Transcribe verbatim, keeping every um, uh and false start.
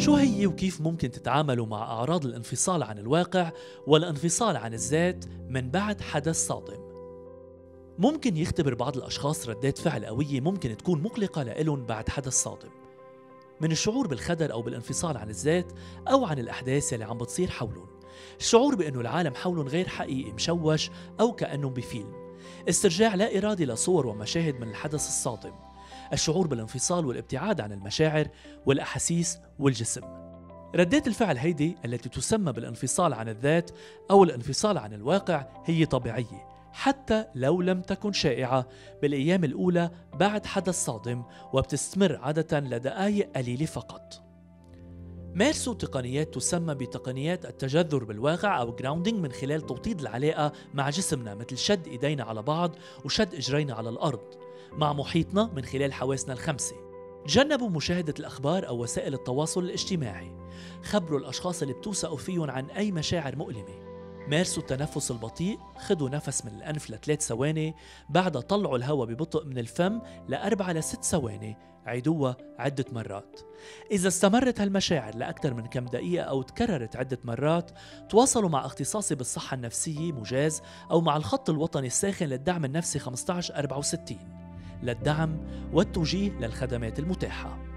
شو هي وكيف ممكن تتعاملوا مع أعراض الانفصال عن الواقع والانفصال عن الذات من بعد حدث صادم؟ ممكن يختبر بعض الأشخاص ردات فعل قوية ممكن تكون مقلقة لإلهم بعد حدث صادم، من الشعور بالخدر أو بالانفصال عن الذات أو عن الأحداث اللي عم بتصير حولهم، الشعور بأنه العالم حولهم غير حقيقي، مشوش أو كأنهم بفيلم، استرجاع لا إرادي لصور ومشاهد من الحدث الصادم، الشعور بالانفصال والابتعاد عن المشاعر والأحاسيس والجسم. ردات الفعل هيدي التي تسمى بالانفصال عن الذات أو الانفصال عن الواقع هي طبيعية حتى لو لم تكن شائعة بالأيام الأولى بعد حدث صادم، وبتستمر عادة لدقائق قليلة فقط. مارسوا تقنيات تسمى بتقنيات التجذر بالواقع أو grounding من خلال توطيد العلاقة مع جسمنا، مثل شد إيدينا على بعض وشد إجرينا على الأرض، مع محيطنا من خلال حواسنا الخمسة. تجنبوا مشاهدة الأخبار أو وسائل التواصل الاجتماعي. خبروا الأشخاص اللي بتوثقوا فيهم عن أي مشاعر مؤلمة. مارسوا التنفس البطيء، خدوا نفس من الأنف لثلاث ثواني، بعدها طلعوا الهواء ببطء من الفم لأربعة لست ثواني، عيدوها عدة مرات. إذا استمرت هالمشاعر لأكثر من كم دقيقة أو تكررت عدة مرات، تواصلوا مع اختصاصي بالصحة النفسية مجاز أو مع الخط الوطني الساخن للدعم النفسي خمسة عشر أربعة وستين للدعم والتوجيه للخدمات المتاحة.